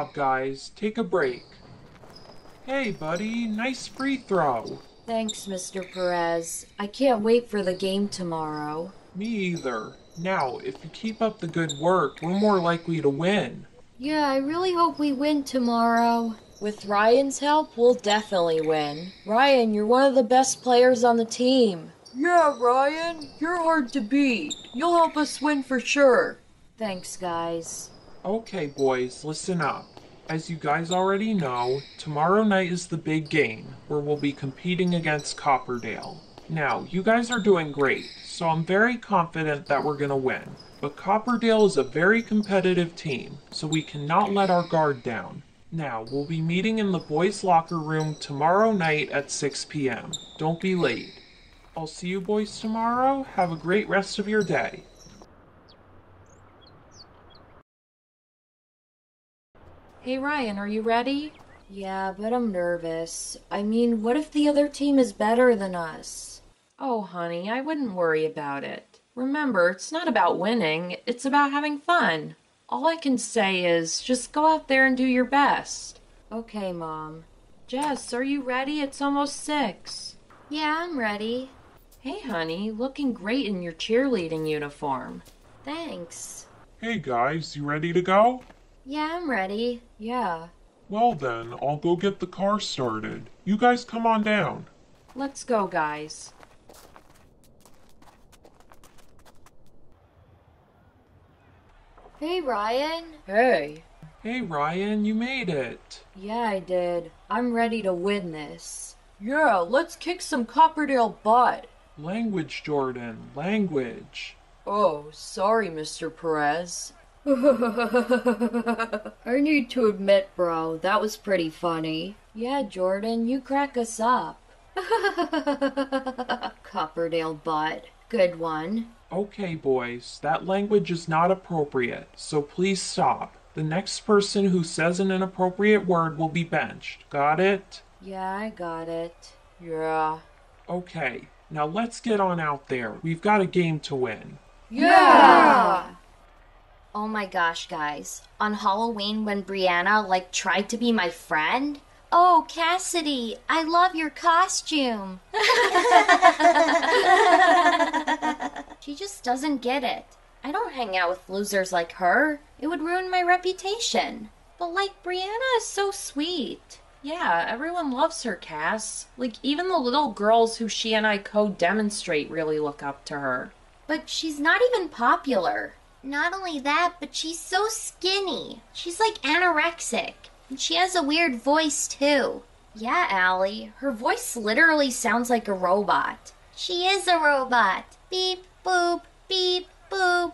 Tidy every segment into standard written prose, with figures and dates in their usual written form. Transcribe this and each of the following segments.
job, guys. Take a break. Hey, buddy. Nice free throw. Thanks, Mr. Perez. I can't wait for the game tomorrow. Me either. Now, if you keep up the good work, we're more likely to win. Yeah, I really hope we win tomorrow. With Ryan's help, we'll definitely win. Ryan, you're one of the best players on the team. Yeah, Ryan, you're hard to beat. You'll help us win for sure. Thanks, guys. Okay, boys, listen up. As you guys already know, tomorrow night is the big game, where we'll be competing against Copperdale. Now, you guys are doing great, so I'm very confident that we're gonna win. But Copperdale is a very competitive team, so we cannot let our guard down. Now, we'll be meeting in the boys' locker room tomorrow night at 6 p.m. Don't be late. I'll see you boys tomorrow. Have a great rest of your day. Hey Ryan, are you ready? Yeah, but I'm nervous. I mean, what if the other team is better than us? Oh, honey, I wouldn't worry about it. Remember, it's not about winning, it's about having fun. All I can say is, just go out there and do your best. Okay, Mom. Jess, are you ready? It's almost 6. Yeah, I'm ready. Hey, honey, looking great in your cheerleading uniform. Thanks. Hey, guys, you ready to go? Yeah, I'm ready. Yeah. Well then, I'll go get the car started. You guys come on down. Let's go, guys. Hey, Ryan. Hey. Hey, Ryan, you made it. Yeah, I did. I'm ready to win this. Yeah, let's kick some Copperdale butt. Language, Jordan. Language. Oh, sorry, Mr. Perez. I need to admit, bro, that was pretty funny. Yeah, Jordan, you crack us up. Copperdale butt. Good one. Okay, boys, that language is not appropriate, so please stop. The next person who says an inappropriate word will be benched. Got it? Yeah, I got it. Yeah. Okay, now let's get on out there. We've got a game to win. Yeah! Oh my gosh, guys. On Halloween when Brianna, tried to be my friend? Oh, Cassidy, I love your costume. She just doesn't get it. I don't hang out with losers like her. It would ruin my reputation. But, Brianna is so sweet. Yeah, everyone loves her, Cass. Even the little girls who she and I co-demonstrate really look up to her. But she's not even popular. Not only that, but she's so skinny. She's anorexic. And she has a weird voice, too. Yeah, Allie. Her voice literally sounds like a robot. She is a robot. Beep, boop, beep, boop.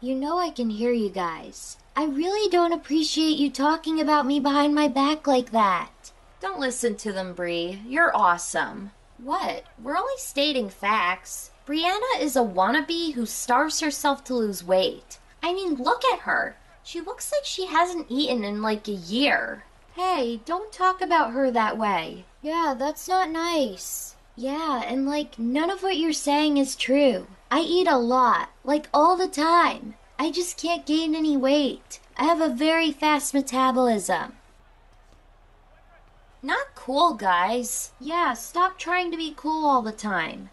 You know I can hear you guys. I really don't appreciate you talking about me behind my back like that. Don't listen to them, Bree. You're awesome. What? We're only stating facts. Brianna is a wannabe who starves herself to lose weight. I mean, look at her. She looks like she hasn't eaten in a year. Hey, don't talk about her that way. Yeah, that's not nice. Yeah, and none of what you're saying is true. I eat a lot, all the time. I just can't gain any weight. I have a very fast metabolism. Not cool, guys. Yeah, stop trying to be cool all the time.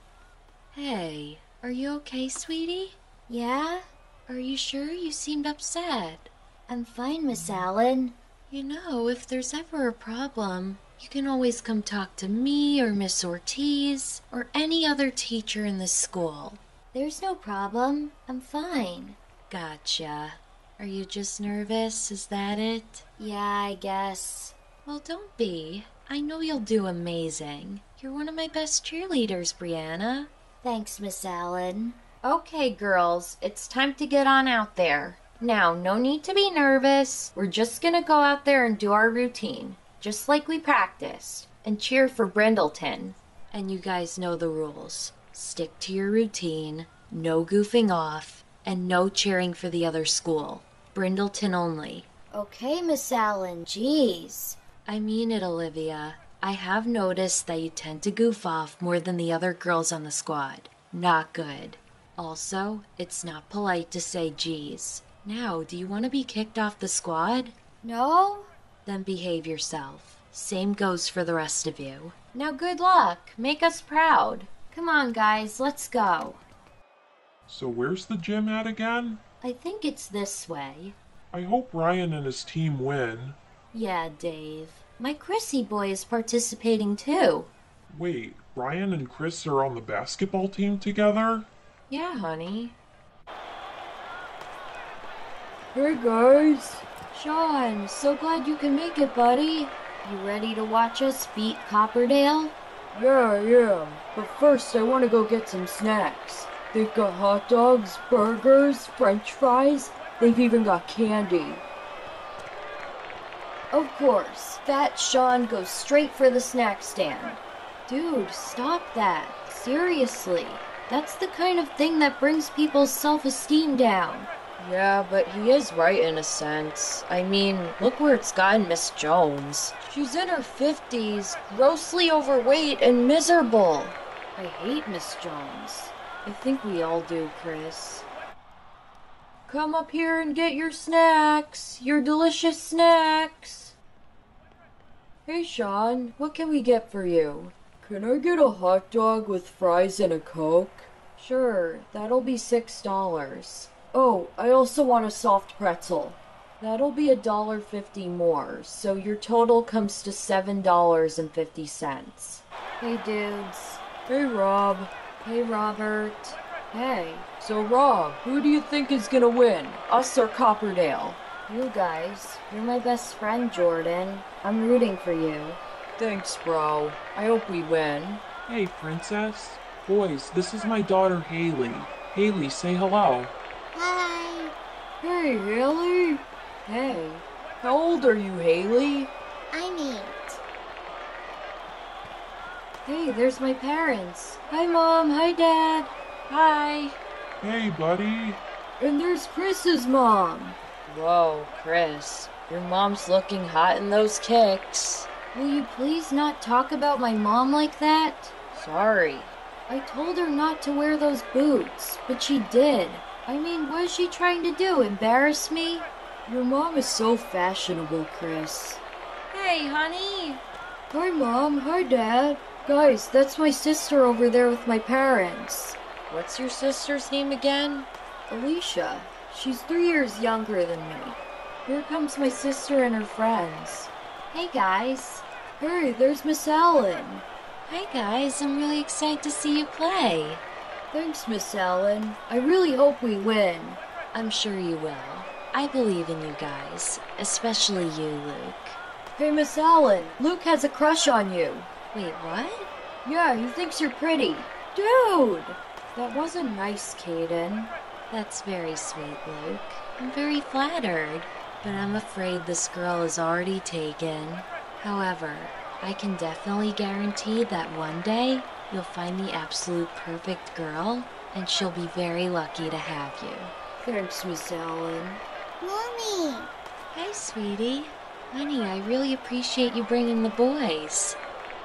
Hey, are you okay, sweetie? Yeah? Are you sure? You seemed upset. I'm fine, Miss Allen. You know, if there's ever a problem, you can always come talk to me or Miss Ortiz or any other teacher in the school. There's no problem. I'm fine. Gotcha. Are you just nervous? Is that it? Yeah, I guess. Well, don't be. I know you'll do amazing. You're one of my best cheerleaders, Brianna. Thanks, Miss Allen. Okay, girls, it's time to get on out there. Now, no need to be nervous. We're just gonna go out there and do our routine, just like we practiced, and cheer for Brindleton. And you guys know the rules. Stick to your routine, no goofing off, and no cheering for the other school. Brindleton only. Okay, Miss Allen, jeez. I mean it, Olivia. I have noticed that you tend to goof off more than the other girls on the squad. Not good. Also, it's not polite to say geez. Now, do you want to be kicked off the squad? No. Then behave yourself. Same goes for the rest of you. Now good luck. Make us proud. Come on, guys. Let's go. So where's the gym at again? I think it's this way. I hope Ryan and his team win. Yeah, Dave. My Chrissy boy is participating too. Wait, Ryan and Chris are on the basketball team together? Yeah, honey. Hey, guys. Sean, so glad you can make it, buddy. You ready to watch us beat Copperdale? Yeah. But first, I want to go get some snacks. They've got hot dogs, burgers, french fries. They've even got candy. Of course, Fat Sean goes straight for the snack stand. Dude, stop that. Seriously. That's the kind of thing that brings people's self-esteem down. Yeah, but he is right in a sense. I mean, look where it's gotten Miss Jones. She's in her 50s, grossly overweight and miserable. I hate Miss Jones. I think we all do, Chris. Come up here and get your snacks, your delicious snacks. Hey, Sean, what can we get for you? Can I get a hot dog with fries and a Coke? Sure, that'll be $6. Oh, I also want a soft pretzel. That'll be $1.50 more, so your total comes to $7.50. Hey, dudes. Hey, Rob. Hey, Robert. Hey. So, Rob, who do you think is gonna win, us or Copperdale? You guys. You're my best friend, Jordan. I'm rooting for you. Thanks, bro. I hope we win. Hey, princess. Boys, this is my daughter, Haley. Haley, say hello. Hi. Hey, Haley. Hey. How old are you, Haley? I'm 8. Hey, there's my parents. Hi, Mom. Hi, Dad. Hi. Hey, buddy. And there's Chris's mom. Whoa, Chris. Your mom's looking hot in those kicks. Will you please not talk about my mom like that? Sorry. I told her not to wear those boots, but she did. I mean, what is she trying to do, embarrass me? Your mom is so fashionable, Chris. Hey, honey! Hi, Mom. Hi, Dad. Guys, that's my sister over there with my parents. What's your sister's name again? Alicia. She's 3 years younger than me. Here comes my sister and her friends. Hey, guys. Hey, there's Miss Ellen. Hi, guys. I'm really excited to see you play. Thanks, Miss Ellen. I really hope we win. I'm sure you will. I believe in you guys, especially you, Luke. Hey, Miss Ellen, Luke has a crush on you. Wait, what? Yeah, he thinks you're pretty. Dude! That wasn't nice, Caden. That's very sweet, Luke. I'm very flattered, but I'm afraid this girl is already taken. However, I can definitely guarantee that one day, you'll find the absolute perfect girl, and she'll be very lucky to have you. Thanks, Miss Ellen. Mommy! Hi, sweetie. Honey, I really appreciate you bringing the boys.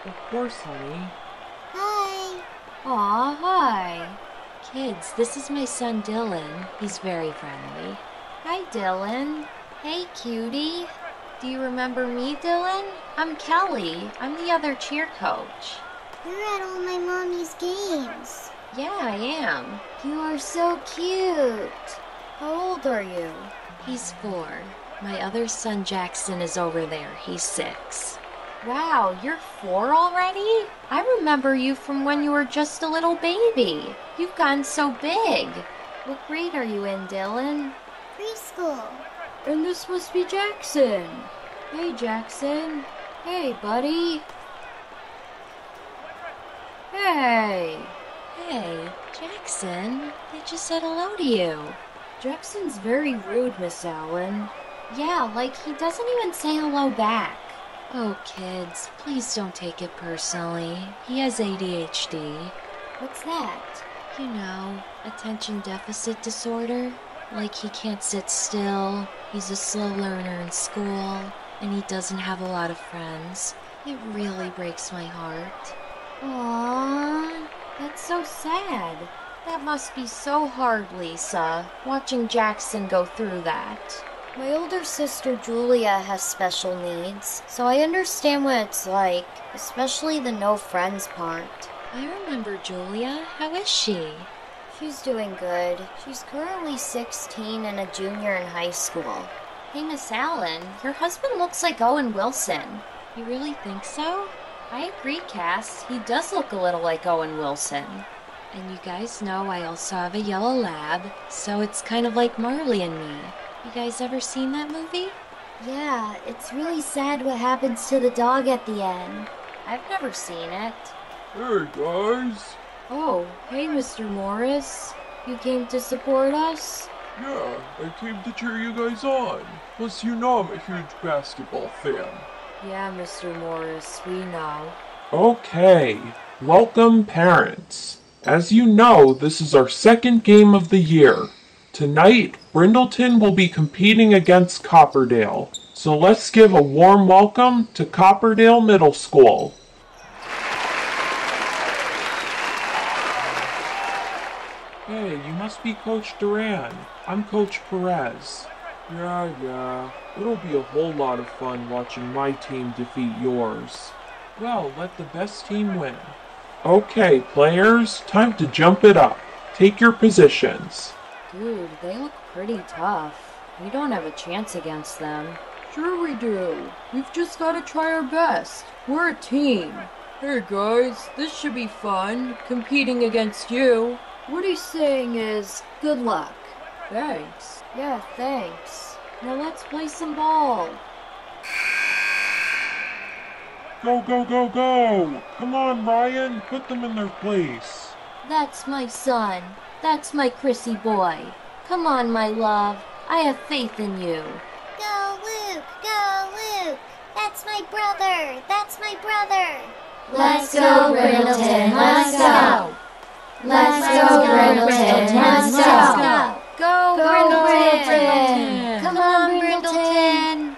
Of course, honey. Hi. Aw, hi. Kids, this is my son, Dylan. He's very friendly. Hi, Dylan. Hey, cutie. Do you remember me, Dylan? I'm Kelly. I'm the other cheer coach. You're at all my mommy's games. Yeah, I am. You are so cute. How old are you? He's 4. My other son, Jackson, is over there. He's 6. Wow, you're 4 already? I remember you from when you were just a little baby. You've gotten so big. What grade are you in, Dylan? Preschool. And this must be Jackson. Hey, Jackson. Hey, buddy. Hey! Hey, Jackson, they just said hello to you. Jackson's very rude, Miss Allen. Yeah, like he doesn't even say hello back. Oh, kids, please don't take it personally. He has ADHD. What's that? You know, attention deficit disorder. Like he can't sit still, he's a slow learner in school, and he doesn't have a lot of friends. It really breaks my heart. Aww, that's so sad. That must be so hard, Lisa, watching Jackson go through that. My older sister Julia has special needs, so I understand what it's like, especially the no friends part. I remember Julia. How is she? She's doing good. She's currently 16 and a junior in high school. Hey, Miss Allen, your husband looks like Owen Wilson. You really think so? I agree, Cass. He does look a little like Owen Wilson. And you guys know I also have a yellow lab, so it's kind of like Marley and Me. You guys ever seen that movie? Yeah, it's really sad what happens to the dog at the end. I've never seen it. Hey, guys. Oh, hey, Mr. Morris. You came to support us? Yeah, I came to cheer you guys on. Plus, you know I'm a huge basketball fan. Yeah, Mr. Morris, we know. Okay, welcome, parents. As you know, this is our second game of the year. Tonight, Brindleton will be competing against Copperdale. So let's give a warm welcome to Copperdale Middle School. Hey, you must be Coach Duran. I'm Coach Perez. Yeah. It'll be a whole lot of fun watching my team defeat yours. Well, let the best team win. Okay, players, time to jump it up. Take your positions. Dude, they look pretty tough. We don't have a chance against them. Sure we do. We've just got to try our best. We're a team. Hey guys, this should be fun, competing against you. What he's saying is, good luck. Thanks. Yeah, thanks. Now let's play some ball. Go, go, go, go! Come on, Ryan, put them in their place. That's my son. That's my Chrissy boy. Come on, my love. I have faith in you. Go, Luke! Go, Luke! That's my brother! That's my brother! Let's go, Brindleton! Let's go! Let's go, Brindleton! Let's go! Go, Brindleton! Come on, Brindleton!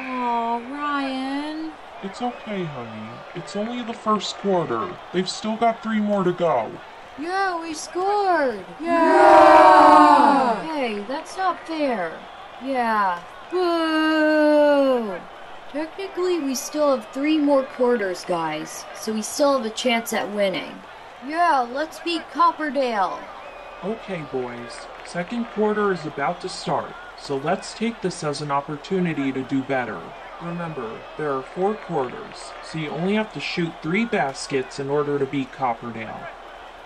Aw, Ryan. It's okay, honey. It's only the first quarter. They've still got 3 more to go. Yeah, we scored! Yeah! Hey, that's not fair. Yeah. Boo! Technically, we still have 3 more quarters, guys, so we still have a chance at winning. Yeah, let's beat Copperdale. Okay, boys. Second quarter is about to start, so let's take this as an opportunity to do better. Remember, there are 4 quarters, so you only have to shoot 3 baskets in order to beat Copperdale.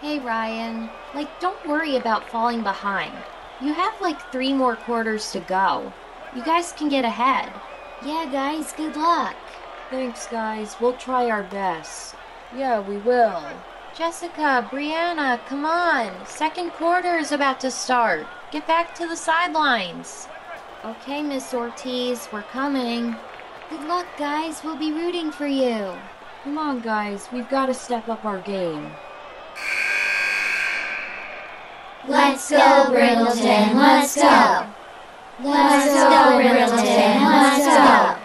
Hey, Ryan. Don't worry about falling behind. You have, 3 more quarters to go. You guys can get ahead. Yeah, guys, good luck. Thanks, guys. We'll try our best. Yeah, we will. Jessica, Brianna, come on. Second quarter is about to start. Get back to the sidelines. Okay, Miss Ortiz, we're coming. Good luck, guys. We'll be rooting for you. Come on, guys. We've got to step up our game. Let's go, Brindleton. Let's go. Let's go, Brindleton. Let's go.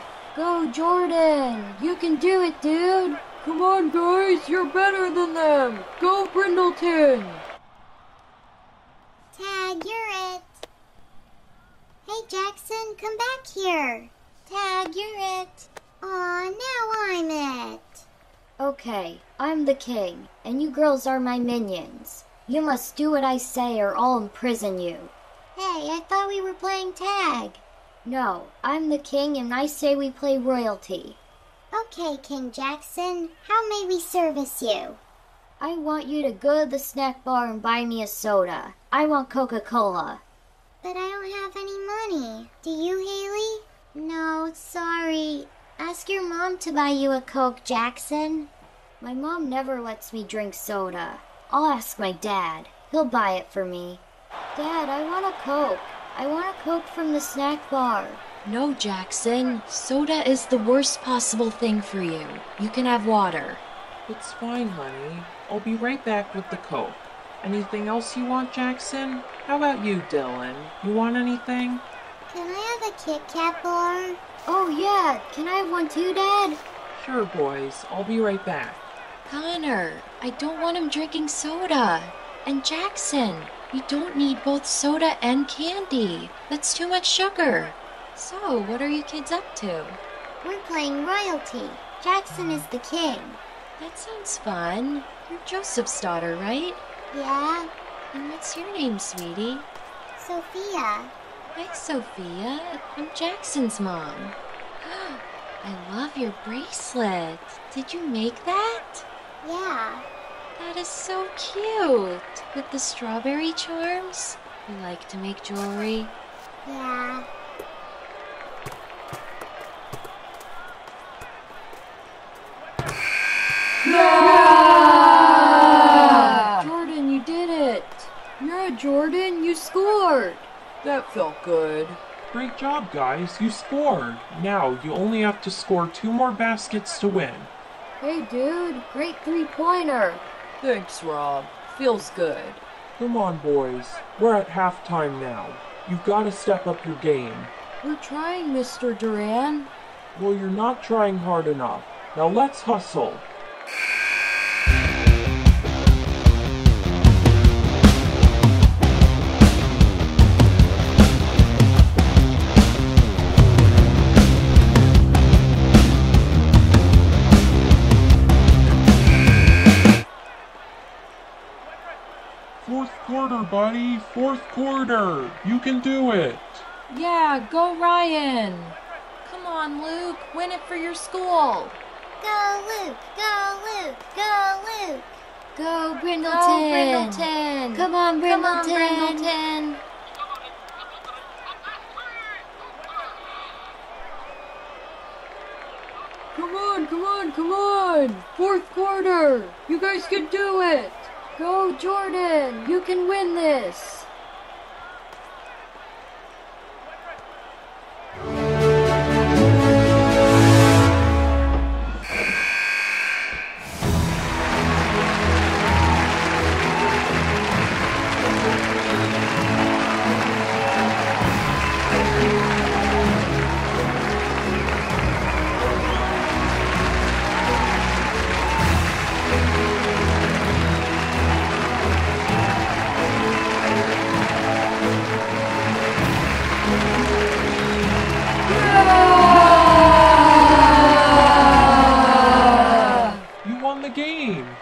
Go, Jordan. You can do it, dude. Come on, guys. You're better than them. Go, Brindleton. Tag, you're it. Hey, Jackson, come back here. Tag, you're it. Aw, now I'm it. Okay, I'm the king, and you girls are my minions. You must do what I say or I'll imprison you. Hey, I thought we were playing tag. No, I'm the king and I say we play royalty. Okay, King Jackson, how may we service you? I want you to go to the snack bar and buy me a soda. I want Coca-Cola. But I don't have any money. Do you, Haley? No, sorry. Ask your mom to buy you a Coke, Jackson. My mom never lets me drink soda. I'll ask my dad. He'll buy it for me. Dad, I want a Coke. I want a Coke from the snack bar. No, Jackson. Soda is the worst possible thing for you. You can have water. It's fine, honey. I'll be right back with the Coke. Anything else you want, Jackson? How about you, Dylan? You want anything? Can I have a Kit-Kat bar? Oh yeah, can I have one too, Dad? Sure, boys. I'll be right back. Connor, I don't want him drinking soda. And Jackson, we don't need both soda and candy. That's too much sugar. So, what are you kids up to? We're playing royalty. Jackson is the king. That sounds fun. You're Joseph's daughter, right? Yeah. And what's your name, sweetie? Sophia. Hi, Sophia. I'm Jackson's mom. I love your bracelet. Did you make that? Yeah. That is so cute. With the strawberry charms? You like to make jewelry? Yeah. Yeah! Jordan, you did it. Yeah, Jordan, you scored. That felt good. Great job, guys. You scored. Now, you only have to score 2 more baskets to win. Hey, dude. Great three-pointer. Thanks, Rob. Feels good. Come on, boys. We're at halftime now. You've got to step up your game. We're trying, Mr. Duran. Well, you're not trying hard enough. Now let's hustle. Buddy, fourth quarter. You can do it. Yeah, go Ryan. Come on, Luke. Win it for your school. Go Luke. Go Luke. Go Luke. Go Brindleton. Go Brindleton. Come on, Brindleton. Come on, Brindleton. Come on, come on, come on. Fourth quarter. You guys can do it. Go, Jordan! You can win this!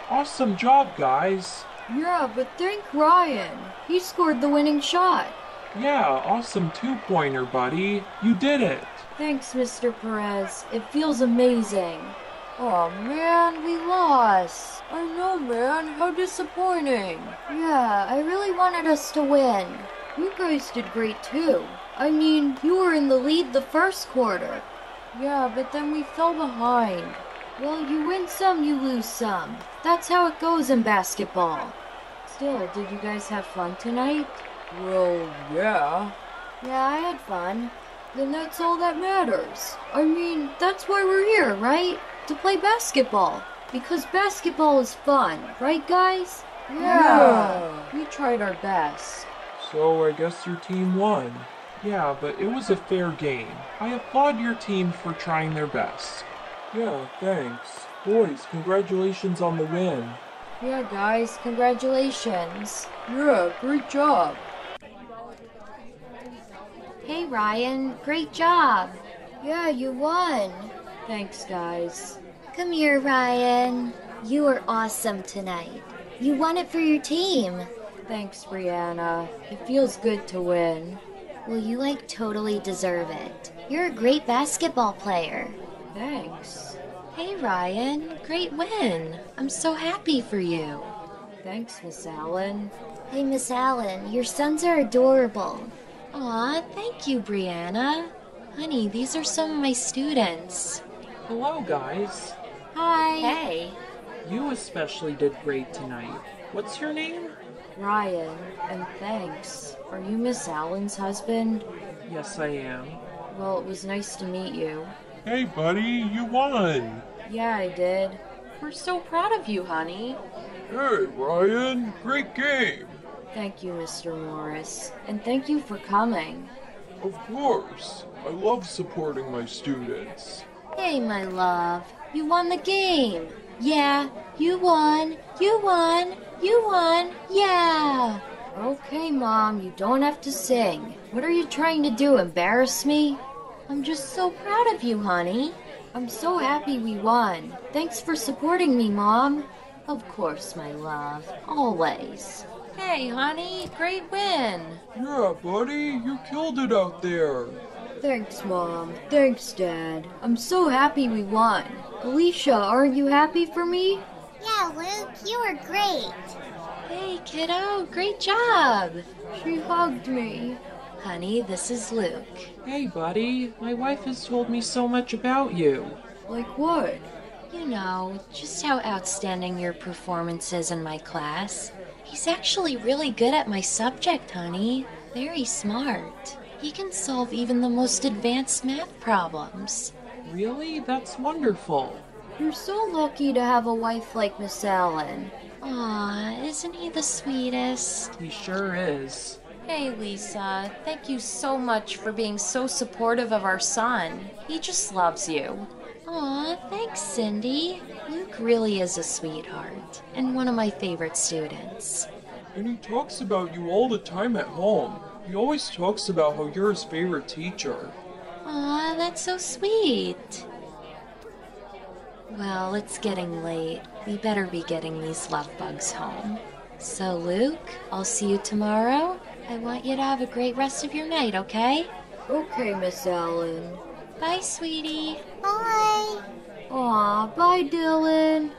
Awesome job, guys. Yeah, but thank Ryan. He scored the winning shot. Yeah, awesome two-pointer, buddy. You did it. Thanks, Mr. Perez. It feels amazing. Oh man, we lost. I know, man. How disappointing. Yeah, I really wanted us to win. You guys did great, too. I mean, you were in the lead the first quarter. Yeah, but then we fell behind. Well, you win some, you lose some. That's how it goes in basketball. Still, did you guys have fun tonight? Well, yeah. Yeah, I had fun. Then that's all that matters. I mean, that's why we're here, right? To play basketball. Because basketball is fun, right, guys? Yeah. We tried our best. So, I guess your team won. Yeah, but it was a fair game. I applaud your team for trying their best. Yeah, thanks. Boys, congratulations on the win. Yeah, guys, congratulations. Yeah, great job. Hey, Ryan, great job. Yeah, you won. Thanks, guys. Come here, Ryan. You were awesome tonight. You won it for your team. Thanks, Brianna. It feels good to win. Well, you, like, totally deserve it. You're a great basketball player. Thanks. Hey, Ryan. Great win. I'm so happy for you. Thanks, Miss Allen. Hey, Miss Allen. Your sons are adorable. Aw, thank you, Brianna. Honey, these are some of my students. Hello, guys. Hi. Hey. You especially did great tonight. What's your name? Ryan, and thanks. Are you Miss Allen's husband? Yes, I am. Well, it was nice to meet you. Hey, buddy, you won! Yeah, I did. We're so proud of you, honey. Hey, Ryan, great game! Thank you, Mr. Morris, and thank you for coming. Of course. I love supporting my students. Hey, my love. You won the game. Yeah, you won. You won. You won. Yeah. Okay, Mom, you don't have to sing. What are you trying to do, embarrass me? I'm just so proud of you, honey. I'm so happy we won. Thanks for supporting me, Mom. Of course, my love. Always. Hey, honey, great win. Yeah, buddy, you killed it out there. Thanks, Mom. Thanks, Dad. I'm so happy we won. Alicia, aren't you happy for me? Yeah, Luke, you were great. Hey, kiddo, great job. She hugged me. Honey, this is Luke. Hey, buddy, my wife has told me so much about you. Like what? You know, just how outstanding your performance is in my class. He's actually really good at my subject, honey. Very smart. He can solve even the most advanced math problems. Really? That's wonderful. You're so lucky to have a wife like Miss Allen. Aw, isn't he the sweetest? He sure is. Hey, Lisa. Thank you so much for being so supportive of our son. He just loves you. Aw, thanks, Cindy. Luke really is a sweetheart, and one of my favorite students. And he talks about you all the time at home. He always talks about how you're his favorite teacher. Aw, that's so sweet. Well, it's getting late. We better be getting these love bugs home. So, Luke, I'll see you tomorrow. I want you to have a great rest of your night, okay? Okay, Miss Allen. Bye, sweetie. Bye. Aw, bye, Dylan.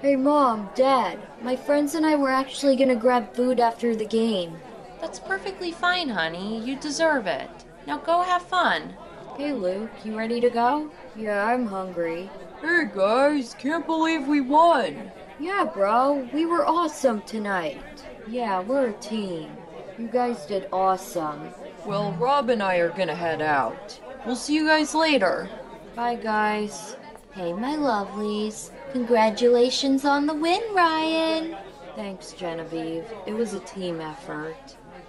Hey, Mom, Dad, my friends and I were actually gonna grab food after the game. That's perfectly fine, honey. You deserve it. Now go have fun. Hey, Luke, you ready to go? Yeah, I'm hungry. Hey, guys, can't believe we won. Yeah, bro, we were awesome tonight. Yeah, we're a team. You guys did awesome. Well, Rob and I are gonna head out. We'll see you guys later. Bye, guys. Hey, my lovelies. Congratulations on the win, Ryan. Thanks, Genevieve. It was a team effort.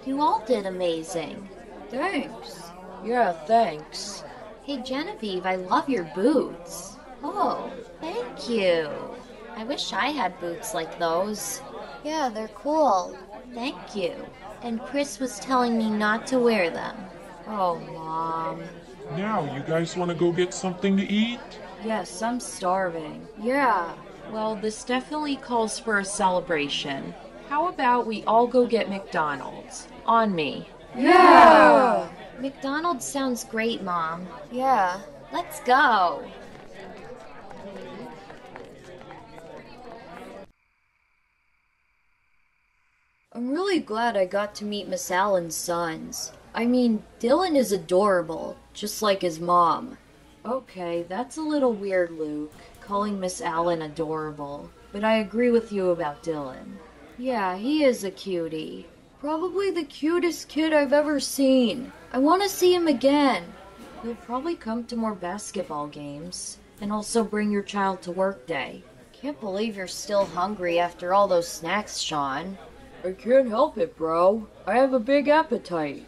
You all did amazing. Thanks. Yeah, thanks. Hey, Genevieve, I love your boots. Oh, thank you. I wish I had boots like those. Yeah, they're cool. Thank you. And Chris was telling me not to wear them. Oh, Mom. Now, you guys want to go get something to eat? Yes, I'm starving. Yeah. Well, this definitely calls for a celebration. How about we all go get McDonald's? On me. Yeah! McDonald's sounds great, Mom. Yeah. Let's go. I'm really glad I got to meet Miss Allen's sons. I mean, Dylan is adorable, just like his mom. Okay, that's a little weird, Luke, calling Miss Allen adorable, but I agree with you about Dylan. Yeah, he is a cutie. Probably the cutest kid I've ever seen. I want to see him again. He'll probably come to more basketball games, and also bring your child to work day. Can't believe you're still hungry after all those snacks, Sean. I can't help it, bro. I have a big appetite.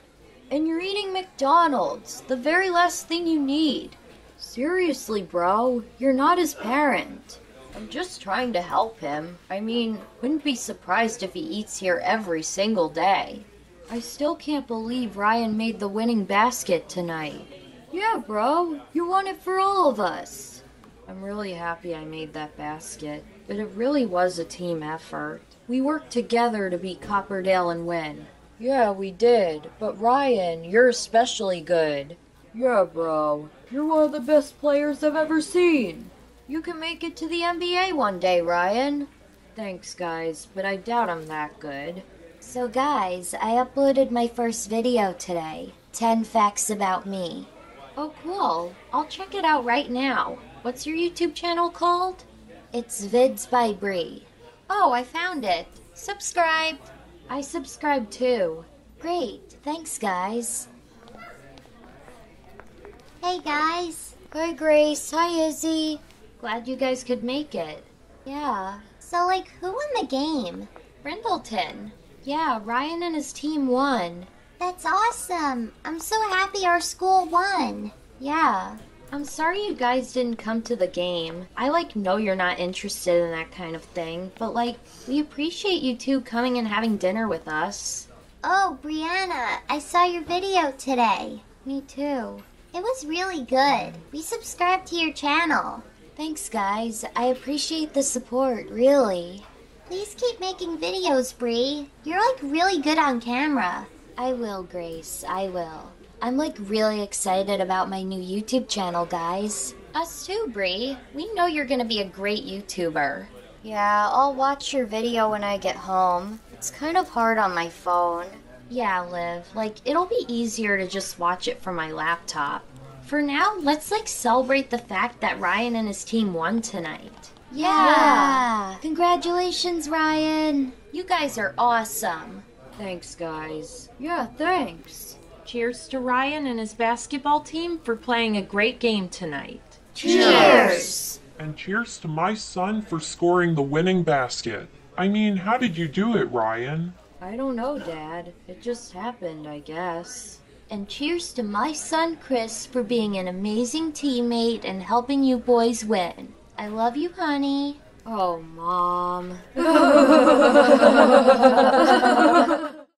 And you're eating McDonald's, the very last thing you need. Seriously, bro, you're not his parent. I'm just trying to help him. I mean, wouldn't be surprised if he eats here every single day. I still can't believe Ryan made the winning basket tonight. Yeah, bro, you won it for all of us. I'm really happy I made that basket, but it really was a team effort. We worked together to beat Copperdale and win. Yeah, we did. But Ryan, you're especially good. Yeah, bro. You're one of the best players I've ever seen. You can make it to the NBA one day, Ryan. Thanks, guys, but I doubt I'm that good. So, guys, I uploaded my first video today, 10 facts about me. Oh, cool. I'll check it out right now. What's your YouTube channel called? It's Vids by Bree. Oh, I found it. Subscribe. I subscribe too. Great. Thanks, guys. Hey, guys. Hi, Grace. Hi, Izzy. Glad you guys could make it. Yeah. So, like, who won the game? Brindleton. Yeah, Ryan and his team won. That's awesome. I'm so happy our school won. Yeah. I'm sorry you guys didn't come to the game. I know you're not interested in that kind of thing, but we appreciate you two coming and having dinner with us. Oh, Brianna, I saw your video today. Me too. It was really good. We subscribed to your channel. Thanks, guys. I appreciate the support, really. Please keep making videos, Bree. You're really good on camera. I will, Grace. I will. I'm really excited about my new YouTube channel, guys. Us too, Bree. We know you're gonna be a great YouTuber. Yeah, I'll watch your video when I get home. It's kind of hard on my phone. Yeah, Liv. It'll be easier to just watch it from my laptop. For now, let's celebrate the fact that Ryan and his team won tonight. Yeah! Congratulations, Ryan! You guys are awesome. Thanks, guys. Yeah, thanks. Cheers to Ryan and his basketball team for playing a great game tonight. Cheers! And cheers to my son for scoring the winning basket. I mean, how did you do it, Ryan? I don't know, Dad. It just happened, I guess. And cheers to my son, Chris, for being an amazing teammate and helping you boys win. I love you, honey. Oh, Mom.